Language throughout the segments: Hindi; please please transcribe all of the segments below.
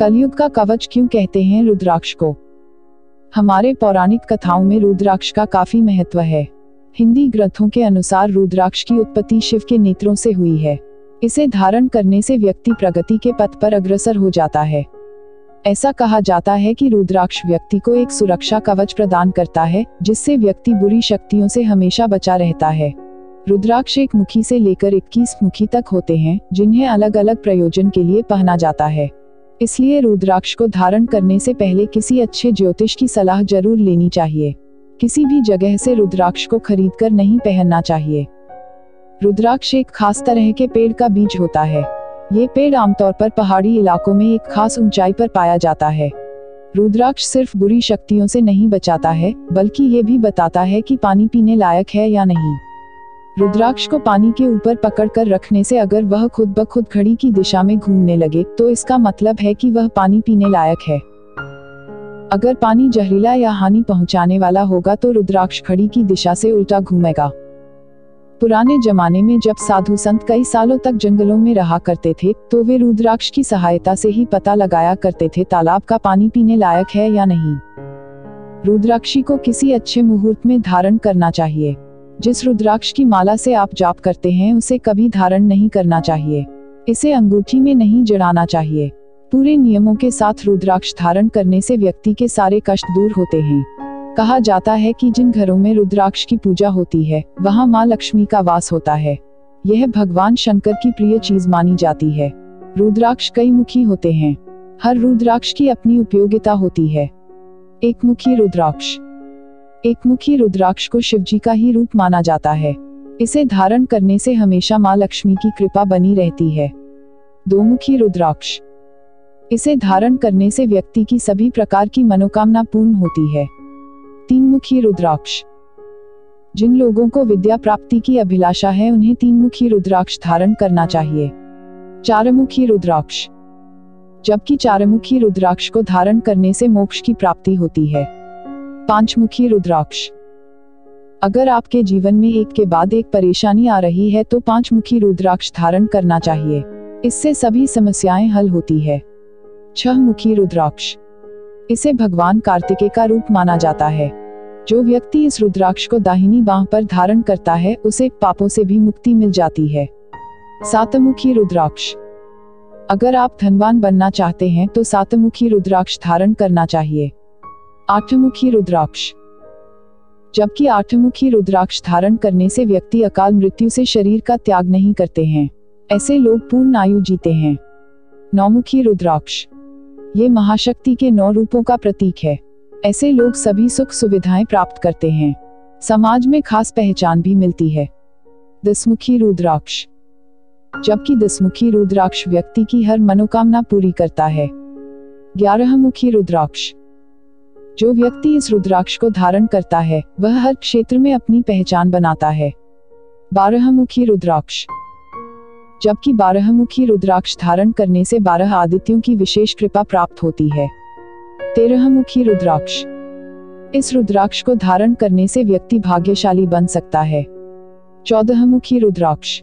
कलयुग का कवच क्यों कहते हैं रुद्राक्ष को? हमारे पौराणिक कथाओं में रुद्राक्ष का काफी महत्व है। हिंदी ग्रंथों के अनुसार रुद्राक्ष की उत्पत्ति शिव के नेत्रों से हुई है। इसे धारण करने से व्यक्ति प्रगति के पथ पर अग्रसर हो जाता है। ऐसा कहा जाता है कि रुद्राक्ष व्यक्ति को एक सुरक्षा कवच प्रदान करता है, जिससे व्यक्ति बुरी शक्तियों से हमेशा बचा रहता है। रुद्राक्ष एक मुखी से लेकर 21 मुखी तक होते हैं, जिन्हें अलग अलग प्रयोजन के लिए पहना जाता है। इसलिए रुद्राक्ष को धारण करने से पहले किसी अच्छे ज्योतिष की सलाह जरूर लेनी चाहिए। किसी भी जगह से रुद्राक्ष को खरीद कर नहीं पहनना चाहिए। रुद्राक्ष एक खास तरह के पेड़ का बीज होता है। ये पेड़ आमतौर पर पहाड़ी इलाकों में एक खास ऊंचाई पर पाया जाता है। रुद्राक्ष सिर्फ बुरी शक्तियों से नहीं बचाता है, बल्कि ये भी बताता है कि पानी पीने लायक है या नहीं। रुद्राक्ष को पानी के ऊपर पकड़कर रखने से अगर वह खुद ब खुद घड़ी की दिशा में घूमने लगे, तो इसका मतलब है कि वह पानी पीने लायक है। अगर पानी जहरीला या हानि पहुंचाने वाला होगा तो रुद्राक्ष घड़ी की दिशा से उल्टा घूमेगा। पुराने जमाने में जब साधु संत कई सालों तक जंगलों में रहा करते थे, तो वे रुद्राक्ष की सहायता से ही पता लगाया करते थे तालाब का पानी पीने लायक है या नहीं। रुद्राक्षी को किसी अच्छे मुहूर्त में धारण करना चाहिए। जिस रुद्राक्ष की माला से आप जाप करते हैं, उसे कभी धारण नहीं करना चाहिए। इसे अंगूठी में नहीं जड़ाना चाहिए। पूरे नियमों के साथ रुद्राक्ष धारण करने से व्यक्ति के सारे कष्ट दूर होते हैं। कहा जाता है कि जिन घरों में रुद्राक्ष की पूजा होती है, वहां मां लक्ष्मी का वास होता है। यह भगवान शंकर की प्रिय चीज मानी जाती है। रुद्राक्ष कई मुखी होते हैं। हर रुद्राक्ष की अपनी उपयोगिता होती है। एक मुखी रुद्राक्ष को शिवजी का ही रूप माना जाता है। इसे धारण करने से हमेशा मां लक्ष्मी की कृपा बनी रहती है। दो मुखी रुद्राक्ष, इसे धारण करने से व्यक्ति की सभी प्रकार की मनोकामना पूर्ण होती है। तीन मुखी रुद्राक्ष, जिन लोगों को विद्या प्राप्ति की अभिलाषा है, उन्हें तीन मुखी रुद्राक्ष धारण करना चाहिए। चार मुखी रुद्राक्ष, जबकि चार मुखी रुद्राक्ष को धारण करने से मोक्ष की प्राप्ति होती है। पांच मुखी रुद्राक्ष, अगर आपके जीवन में एक के बाद एक परेशानी आ रही है, तो पांच मुखी रुद्राक्ष धारण करना चाहिए। इससे सभी समस्याएं हल होती है। छह मुखी रुद्राक्ष, इसे भगवान कार्तिकेय का रूप माना जाता है। जो व्यक्ति इस रुद्राक्ष को दाहिनी बांह पर धारण करता है, उसे पापों से भी मुक्ति मिल जाती है। सात मुखी रुद्राक्ष, अगर आप धनवान बनना चाहते हैं, तो सात मुखी रुद्राक्ष धारण करना चाहिए। आठ मुखी रुद्राक्ष, जबकि आठ मुखी रुद्राक्ष धारण करने से व्यक्ति अकाल मृत्यु से शरीर का त्याग नहीं करते हैं। ऐसे लोग पूर्ण आयु जीते हैं। नौ मुखी रुद्राक्ष, ये महाशक्ति के 9 रूपों का प्रतीक है। ऐसे लोग सभी सुख सुविधाएं प्राप्त करते हैं। समाज में खास पहचान भी मिलती है। दसमुखी रुद्राक्ष, जबकि दसमुखी रुद्राक्ष व्यक्ति की हर मनोकामना पूरी करता है। 11 मुखी रुद्राक्ष, जो व्यक्ति इस रुद्राक्ष को धारण करता है, वह हर क्षेत्र में अपनी पहचान बनाता है। 12 मुखी रुद्राक्ष, जबकि 12 मुखी रुद्राक्ष धारण करने से 12 आदित्यों की विशेष कृपा प्राप्त होती है। 13 मुखी रुद्राक्ष, इस रुद्राक्ष को धारण करने से व्यक्ति भाग्यशाली बन सकता है। 14 मुखी रुद्राक्ष,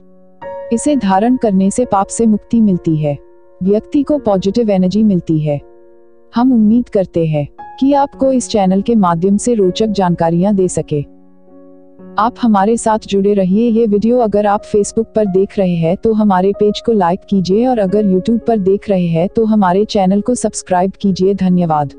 इसे धारण करने से पाप से मुक्ति मिलती है। व्यक्ति को पॉजिटिव एनर्जी मिलती है। हम उम्मीद करते हैं कि आपको इस चैनल के माध्यम से रोचक जानकारियां दे सके। आप हमारे साथ जुड़े रहिए। ये वीडियो अगर आप फेसबुक पर देख रहे हैं, तो हमारे पेज को लाइक कीजिए, और अगर यूट्यूब पर देख रहे हैं, तो हमारे चैनल को सब्सक्राइब कीजिए। धन्यवाद।